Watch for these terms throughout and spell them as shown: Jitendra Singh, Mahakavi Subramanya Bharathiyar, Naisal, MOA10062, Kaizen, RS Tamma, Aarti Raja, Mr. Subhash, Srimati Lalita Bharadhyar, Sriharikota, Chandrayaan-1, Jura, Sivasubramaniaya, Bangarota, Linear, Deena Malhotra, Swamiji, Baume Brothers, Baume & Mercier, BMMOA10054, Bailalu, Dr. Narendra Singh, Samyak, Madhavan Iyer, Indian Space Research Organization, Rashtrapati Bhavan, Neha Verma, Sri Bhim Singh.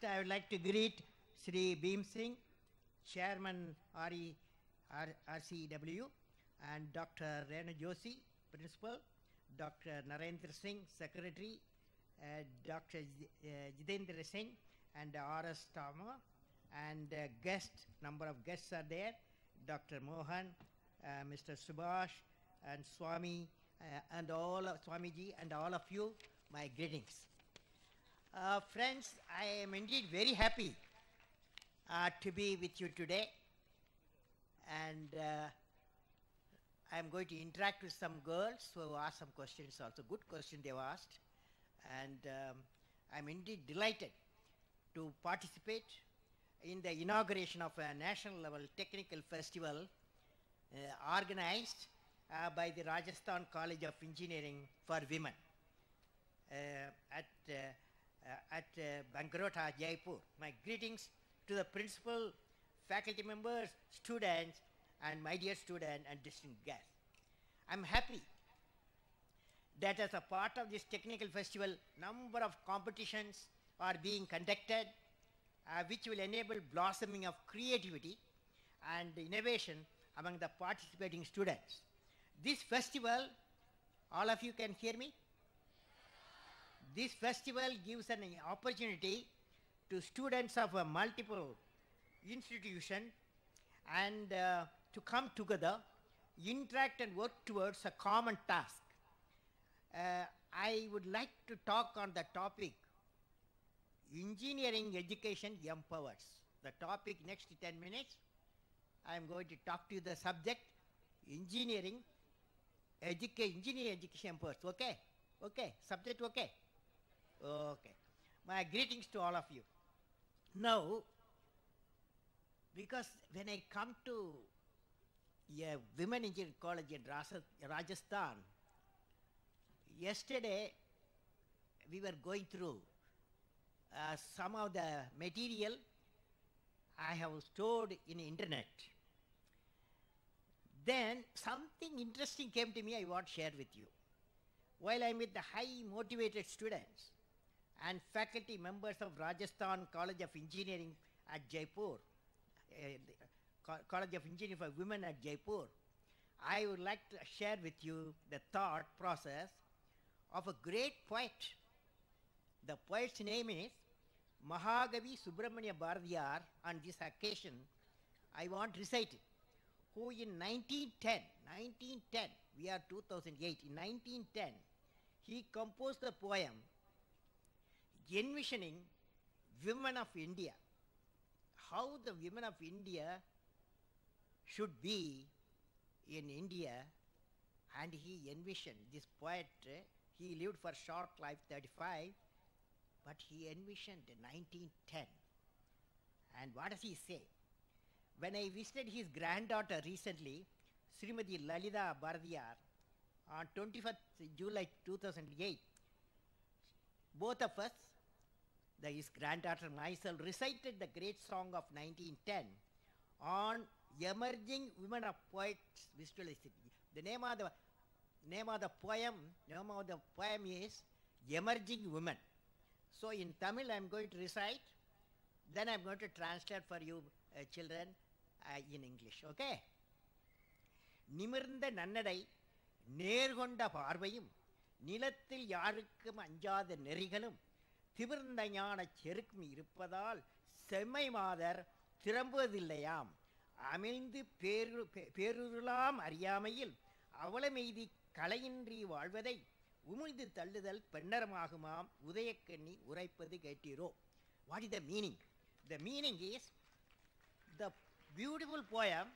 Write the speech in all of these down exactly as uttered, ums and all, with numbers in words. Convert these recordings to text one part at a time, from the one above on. First, I would like to greet Sri Bhim Singh, Chairman R R RCW, and Doctor Renu Joshi, Principal, Doctor Narendra Singh, Secretary, uh, Doctor J uh, Jitendra Singh, and uh, R S Tamma, and uh, guest, number of guests are there, Doctor Mohan, uh, Mister Subhash, and Swami, uh, and all of Swamiji, and all of you, my greetings. Uh, friends, I am indeed very happy uh, to be with you today, and uh, I am going to interact with some girls who have asked some questions also, good questions they have asked, and um, I am indeed delighted to participate in the inauguration of a national level technical festival uh, organized uh, by the Rajasthan College of Engineering for Women uh, at, uh, uh, at uh, Bangarota, Jaipur. My greetings to the principal, faculty members, students, and my dear student and distinguished guests. I'm happy that as a part of this technical festival, number of competitions are being conducted, uh, which will enable blossoming of creativity and innovation among the participating students. This festival, all of you can hear me? This festival gives an opportunity to students of a multiple institution and uh, to come together, interact and work towards a common task. Uh, I would like to talk on the topic, engineering education empowers. The topic next ten minutes, I am going to talk to you the subject, engineering, educa engineering education empowers. Okay? Okay? Subject okay? Okay. My greetings to all of you. Now, because when I come to a women engineering college in Rajasthan, yesterday we were going through uh, some of the material I have stored in the internet. Then something interesting came to me I want to share with you. While I'm with the high motivated students and faculty members of Rajasthan College of Engineering at Jaipur, Uh, College of Engineering for Women at Jaipur, I would like to share with you the thought process of a great poet. The poet's name is Mahakavi Subramanya Bharathiyar. On this occasion, I want to recite it, who in nineteen ten, nineteen ten, we are two thousand eight, in nineteen ten, he composed the poem envisioning women of India, how the women of India should be in India, and he envisioned this poet. He lived for short life, thirty-five, but he envisioned nineteen ten. And what does he say? When I visited his granddaughter recently, Srimati Lalita Bharadhyar, on twenty-first July two thousand eight, both of us, the, his granddaughter Naisal, recited the great song of nineteen ten on emerging women of poets visualization. The name of the name of the poem, name of the poem is Emerging Women. So in Tamil I am going to recite, then I am going to translate for you uh, children uh, in English. Okay? Nimirnda nannadai nergonda paarvayum nilathil yarukkum anjada nerigalum திமிர்ந்த ஞான செருக்கும் இருப்பதால் செம்மை மாதர் திரும்புவதில்லையாம் அமிழ்ந்து பேரு பேருருளாம் அறியாமையில் அவளமெய்தி கலையின்றி வாழ்வதை உமிழ்ந்து தள்ளுதல் பெண்ணரமாகுமாம் உதயக்கண்ணி உரைப்பது கேட்டீரோ. What is the meaning? The meaning is the beautiful poem,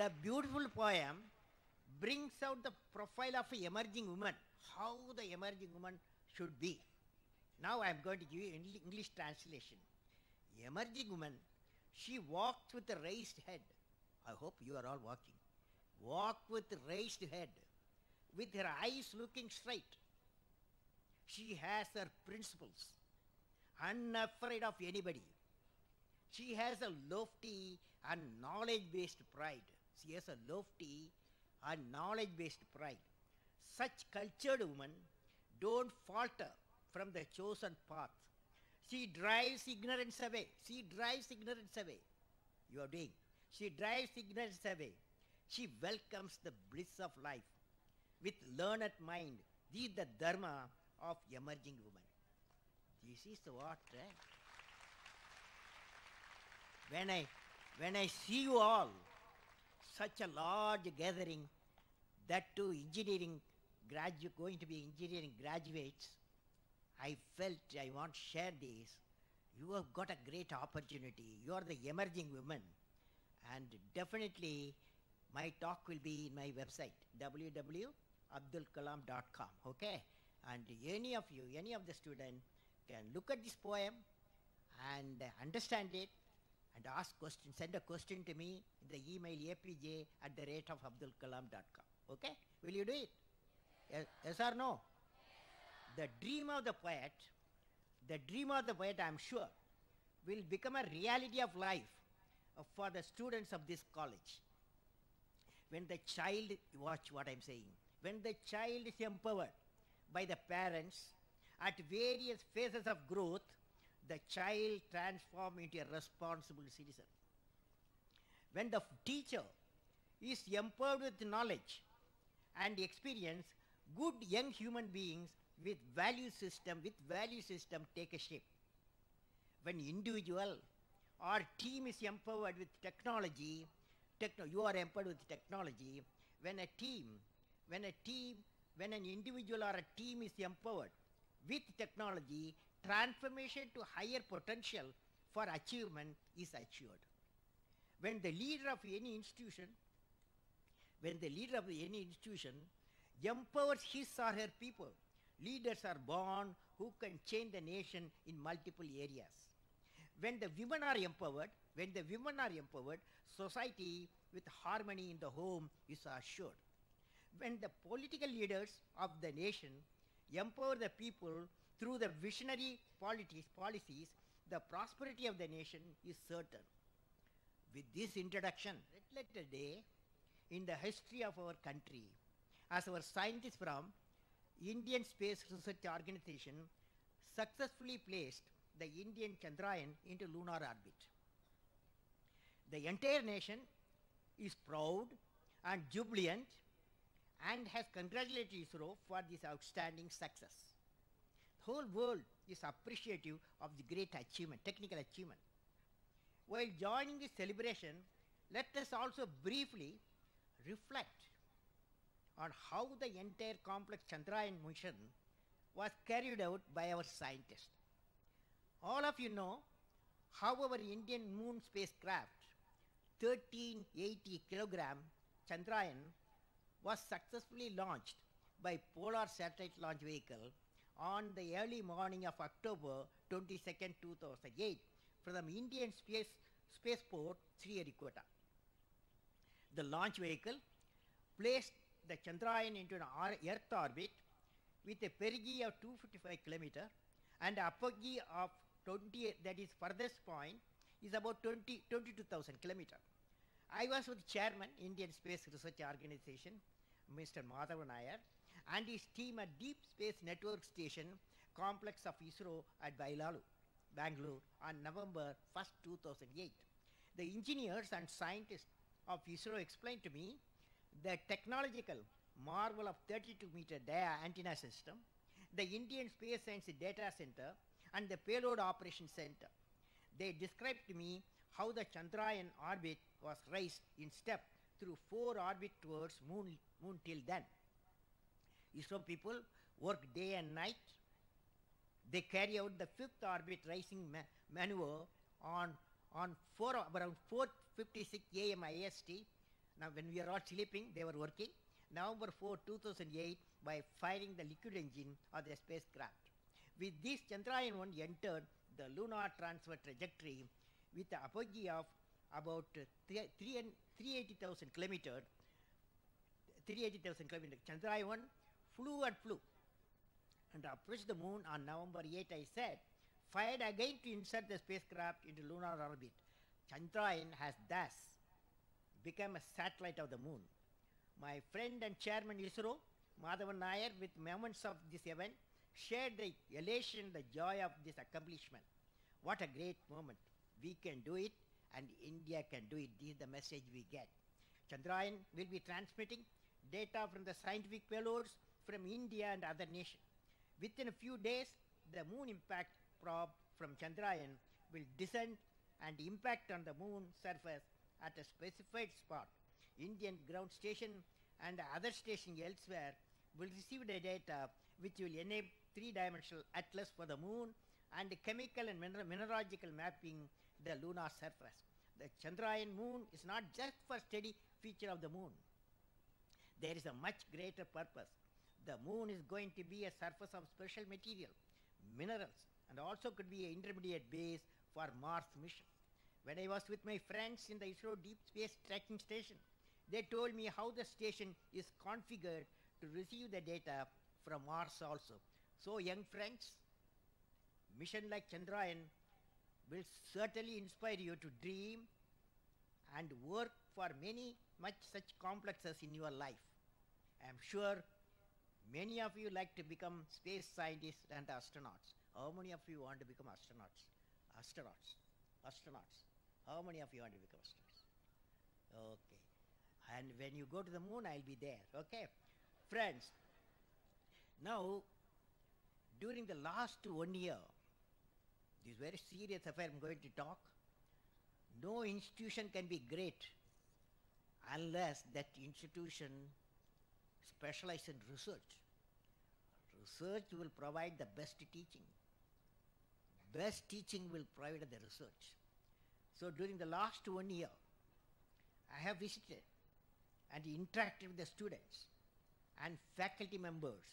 the beautiful poem brings out the profile of an emerging woman, how the emerging woman should be. Now I am going to give you English translation. Emerging woman, she walked with a raised head. I hope you are all walking. Walked with a raised head, with her eyes looking straight. She has her principles, unafraid of anybody. She has a lofty and knowledge-based pride. She has a lofty and knowledge-based pride. Such cultured woman don't falter from the chosen path. She drives ignorance away. She drives ignorance away. You are doing. She drives ignorance away. She welcomes the bliss of life with learned mind. This is the dharma of emerging woman. This is what. Eh? When I, when I see you all, such a large gathering, that too engineering graduate, going to be engineering graduates, I felt I want to share this. You have got a great opportunity. You are the emerging woman. And definitely my talk will be in my website, w w w dot abdul kalam dot com, okay? And any of you, any of the students can look at this poem and understand it and ask questions, send a question to me in the email apj at the rate of abdul kalam dot com, okay? Will you do it? Yes, yes or no? The dream of the poet, the dream of the poet, I'm sure, will become a reality of life for the students of this college. When the child, watch what I'm saying, when the child is empowered by the parents at various phases of growth, the child transforms into a responsible citizen. When the teacher is empowered with knowledge and experience, good young human beings with value system, with value system take a shape. When individual or team is empowered with technology, techno, you are empowered with technology. When a team, when a team, when an individual or a team is empowered with technology, transformation to higher potential for achievement is assured. When the leader of any institution, when the leader of any institution empowers his or her people, leaders are born who can change the nation in multiple areas. When the women are empowered, when the women are empowered, society with harmony in the home is assured. When the political leaders of the nation empower the people through the visionary policies, policies, the prosperity of the nation is certain. With this introduction, let the day in the history of our country, as our scientists from Indian Space Research Organization successfully placed the Indian Chandrayaan into lunar orbit. The entire nation is proud and jubilant and has congratulated ISRO for this outstanding success. The whole world is appreciative of the great achievement, technical achievement. While joining this celebration, let us also briefly reflect on how the entire complex Chandrayaan mission was carried out by our scientists. All of you know how our Indian moon spacecraft thirteen eighty kilogram Chandrayaan was successfully launched by Polar Satellite Launch Vehicle on the early morning of October twenty-second, two thousand eight from Indian Space Spaceport, Sriharikota. The launch vehicle placed the Chandrayaan into an Earth orbit with a perigee of two hundred fifty-five kilometers and apogee of twenty-eight, that is furthest point, is about twenty-two thousand kilometers. I was with Chairman, Indian Space Research Organization, Mister Madhavan Iyer, and his team at Deep Space Network Station complex of ISRO at Bailalu, Bangalore on November first, two thousand eight. The engineers and scientists of ISRO explained to me the technological marvel of thirty-two meter dia antenna system, the Indian Space Science Data Center, and the Payload Operations Center. They described to me how the Chandrayaan orbit was raised in step through four orbit towards moon, moon till then. ISRO people work day and night. They carry out the fifth orbit rising ma maneuver on, on four, around four fifty-six A M I S T. Now, when we are all sleeping, they were working. November fourth, two thousand eight, by firing the liquid engine of the spacecraft. With this, Chandrayaan one entered the lunar transfer trajectory with an apogee of about three hundred eighty thousand kilometers. three hundred eighty thousand kilometers. Chandrayaan one flew and flew and approached the moon on November eighth, I said, fired again to insert the spacecraft into lunar orbit. Chandrayaan has thus became a satellite of the moon. My friend and chairman ISRO, Madhavan Iyer, with moments of this event, shared the elation, the joy of this accomplishment. What a great moment. We can do it and India can do it. This is the message we get. Chandrayaan will be transmitting data from the scientific payloads from India and other nations. Within a few days, the moon impact probe from Chandrayaan will descend and impact on the moon surface at a specified spot. Indian ground station and other stations elsewhere will receive the data which will enable three-dimensional atlas for the moon and chemical and mineral mineralogical mapping the lunar surface. The Chandrayaan moon is not just for study feature of the moon. There is a much greater purpose. The moon is going to be a surface of special material, minerals, and also could be an intermediate base for Mars mission. When I was with my friends in the ISRO Deep Space Tracking Station, they told me how the station is configured to receive the data from Mars also. So young friends, mission like Chandrayaan will certainly inspire you to dream and work for many much such complexes in your life. I am sure many of you like to become space scientists and astronauts. How many of you want to become astronauts? Astronauts. Astronauts. How many of you want to become astronauts? Okay. And when you go to the moon, I'll be there. Okay. Friends, now, during the last one year, this is very serious affair I'm going to talk. No institution can be great unless that institution specializes in research. Research will provide the best teaching. Best teaching will provide the research. So during the last one year, I have visited and interacted with the students and faculty members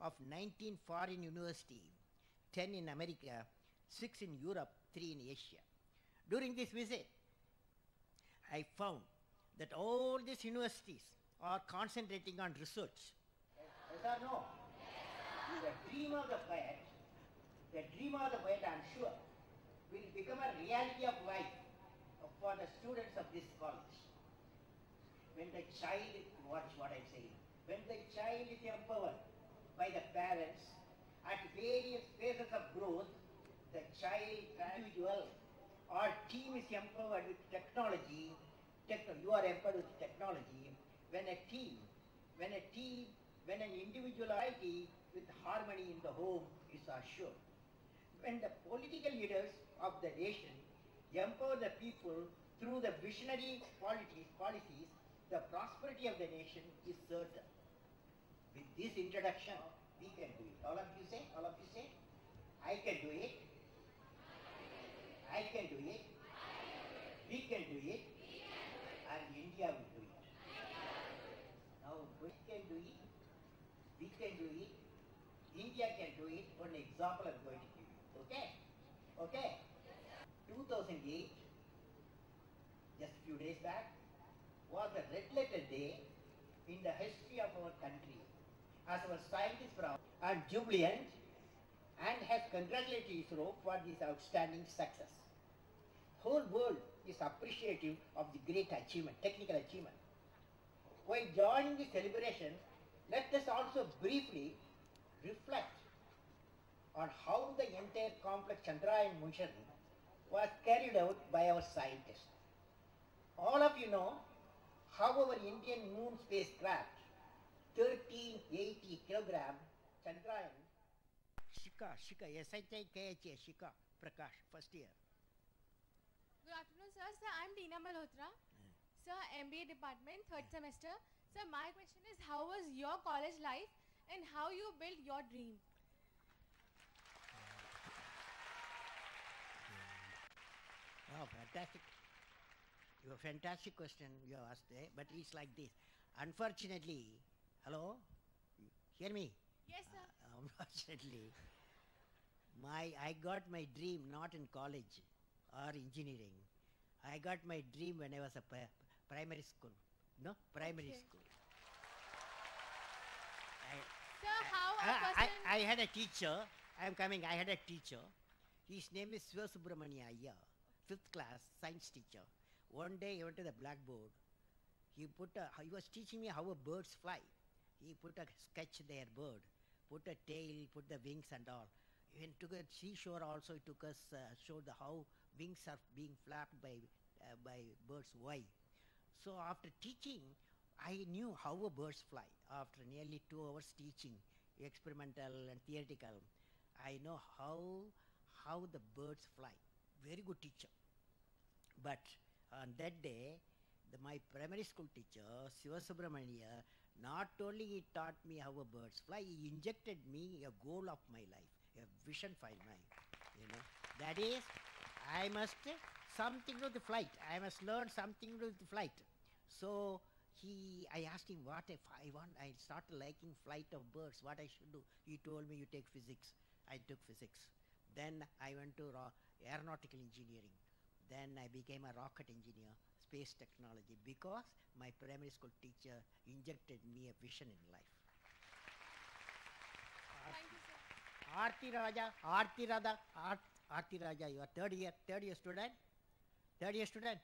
of nineteen foreign universities, ten in America, six in Europe, three in Asia. During this visit, I found that all these universities are concentrating on research. Yes, yes or no? Yes, sir. The dream of the poet, the dream of the poet, I'm sure, will become a reality of life for the students of this college. When the child, watch what I'm saying, when the child is empowered by the parents at various phases of growth, the child, individual, our team is empowered with technology. Techno you are empowered with technology. When a team, when a team, when an individuality with harmony in the home is assured. When the political leaders of the nation empower the people through the visionary policies, policies, the prosperity of the nation is certain. With this introduction, we can do it. All of you say, all of you say, I can do it. I can do it. We can do it. And India will do it. Now we can do it. We can do it. India can do it. One example I'm going to give you. Okay? Okay? two thousand eight, just a few days back, was a red letter day in the history of our country, as our scientists proud and jubilant, and has congratulated ISRO for this outstanding success. Whole world is appreciative of the great achievement, technical achievement. While joining the celebration, let us also briefly reflect on how the entire complex Chandrayaan mission was carried out by our scientists. All of you know how our Indian moon spacecraft, thirteen eighty kilogram Chandrayaan, Shika, Shika, S H I K H A, Shika, Prakash, first year. Good afternoon, sir. Sir, I am Deena Malhotra. Mm. Sir, M B A department, third mm. semester. Sir, my question is, how was your college life and how you built your dream? Mm. Oh, fantastic. Your fantastic question you asked there, but it's like this. Unfortunately, hello, hear me? Yes, sir. Uh, unfortunately, my, I got my dream not in college or engineering. I got my dream when I was a pri primary school. No? Primary okay. school. I, sir, how I, a person I, I had a teacher. I am coming. I had a teacher. His name is Sivasubramaniaya, fifth class science teacher. One day he went to the blackboard. He, put a, he was teaching me how birds fly. He put a sketch there, bird. Put a tail, put the wings and all. When took at seashore also, it took us uh, showed the how wings are being flapped by uh, by birds. Why? So after teaching, I knew how birds fly. After nearly two hours teaching, experimental and theoretical, I know how how the birds fly. Very good teacher. But on that day, the, my primary school teacher, Sivasubramaniaya, not only he taught me how birds fly, he injected me a goal of my life, a vision for my, you know. That is, I must something to do with the flight. I must learn something to do with the flight. So he, I asked him what if I want, I started liking flight of birds, what I should do. He told me you take physics. I took physics. Then I went to aeronautical engineering. Then I became a rocket engineer, space technology, because my primary school teacher injected me a vision in life. Thank you, sir. Aarti Raja, Aarti Raja, Aarti Raja, you are third year, third year student? Third year student?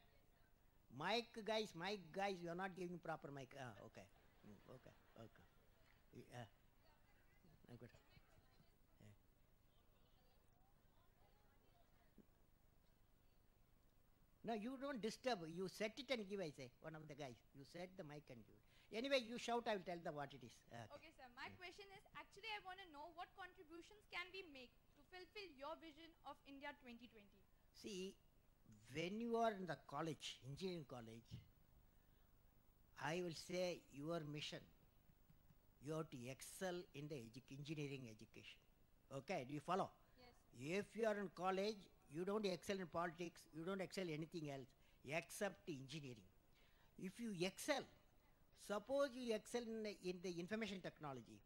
Mic guys, mic guys, you are not giving proper mic. Ah, okay, okay, okay. Uh, I'm good. No, you don't disturb. You set it and give, I say, one of the guys. You set the mic and give it. Anyway, you shout, I will tell them what it is. Okay, okay sir. My yeah. question is, actually, I want to know what contributions can we make to fulfill your vision of India twenty twenty? See, when you are in the college, engineering college, I will say your mission, you have to excel in the edu engineering education. Okay, do you follow? Yes. If you are in college, you don't excel in politics, you don't excel in anything else except engineering. If you excel, suppose you excel in the, in the information technology,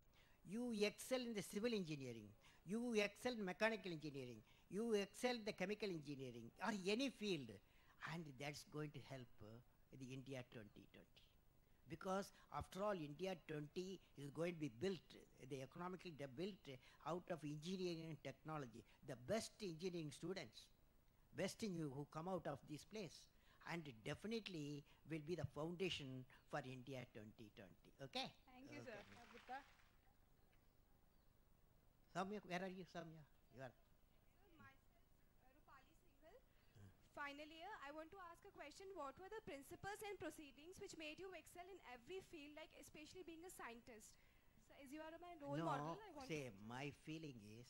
you excel in the civil engineering, you excel in mechanical engineering, you excel in the chemical engineering or any field, and that's going to help uh, the India twenty twenty. Because after all, India twenty is going to be built, the economically built out of engineering and technology. The best engineering students, best in you who come out of this place, and definitely will be the foundation for India twenty twenty. Okay? Thank you, okay. sir. Samyak, where are you, Samyak? You are. Finally, I want to ask a question. What were the principles and proceedings which made you excel in every field, like especially being a scientist? So, as you are my role no, model, I want say, to... my feeling is,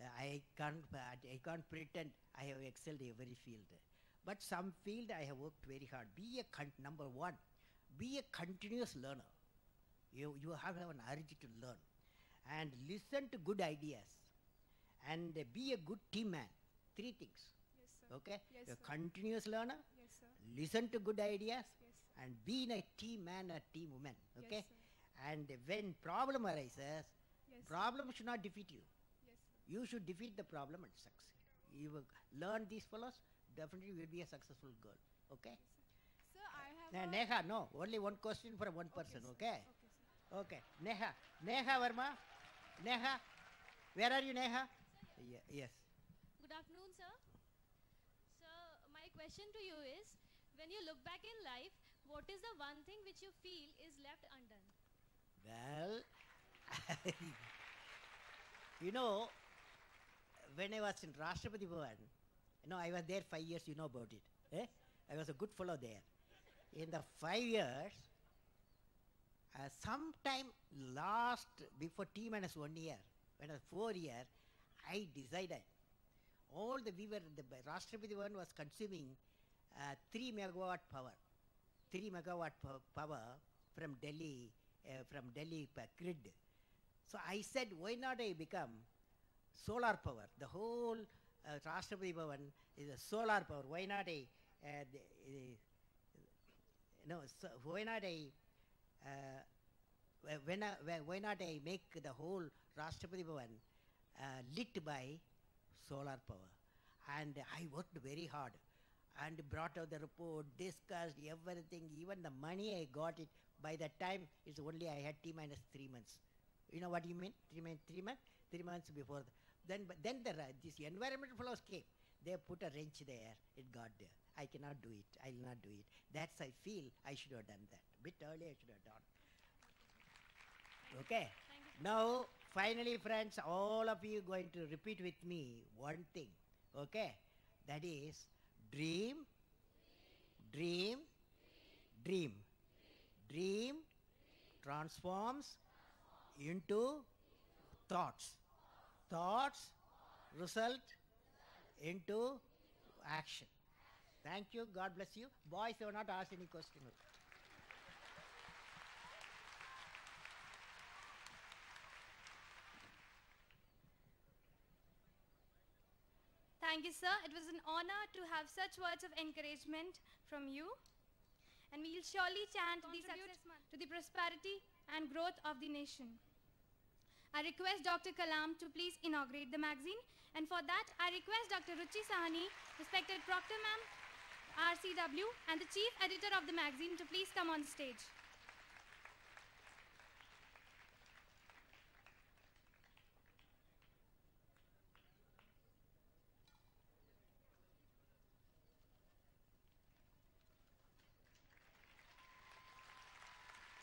uh, I, can't, I can't pretend I have excelled in every field. But some field I have worked very hard. Be a, con number one, be a continuous learner. You, you have, have an urge to learn. And listen to good ideas. And be a good team man. Three things. Okay, yes, you're a continuous learner, yes, sir. Listen to good ideas, yes, and be a team man or team woman, okay? Yes, and when problem arises, yes, problem should not defeat you. Yes, you should defeat the problem and succeed. You will learn these fellows, definitely you will be a successful girl, okay? Yes, sir. Sir, I have uh, Neha, no, only one question for one person, okay? Okay, okay, Neha, Neha Verma, Neha, where are you, Neha? Sir, yes. yes. Good afternoon, sir. So my question to you is, when you look back in life, what is the one thing which you feel is left undone? Well, you know, when I was in Rashtrapati Bhavan, you know, I was there five years, you know about it. Eh? I was a good fellow there. In the five years, uh, sometime last, before T minus one year, when I was four years, I decided. All the, we were, the Rashtrapati Bhavan was consuming uh, three megawatt power, three megawatt power from Delhi, uh, from Delhi grid. So I said, why not I become solar power? The whole uh, Rashtrapati Bhavan is a solar power. Why not I, uh, the, uh, no, so why not I, uh, when I, why not I make the whole Rashtrapati Bhavan uh, lit by solar power? And I worked very hard and brought out the report, discussed everything, even the money I got it. By that time, it's only I had T minus three months. You know what you mean? Three months, three months, three months before. The, then but then the, this environmental fellows came. They put a wrench there. It got there. I cannot do it. I will not do it. That's I feel I should have done that. Bit earlier I should have done. Okay. Now, Finally, friends, all of you are going to repeat with me one thing, okay? That is dream, dream, dream, dream, dream transforms into thoughts, thoughts result into action. Thank you. God bless you. Boys, you have not asked any question. Thank you, sir. It was an honor to have such words of encouragement from you. And we will surely chant the success to the prosperity and growth of the nation. I request Doctor Kalam to please inaugurate the magazine. And for that, I request Doctor Ruchi Sahani, respected Proctor Ma'am, R C W, and the chief editor of the magazine to please come on stage.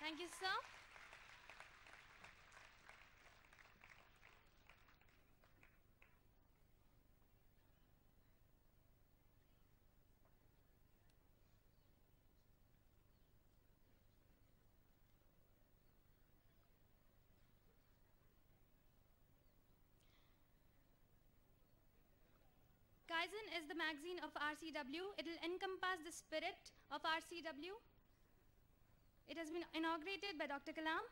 Thank you, sir. Kaizen is the magazine of R C W. It will encompass the spirit of R C W. It has been inaugurated by Doctor Kalam.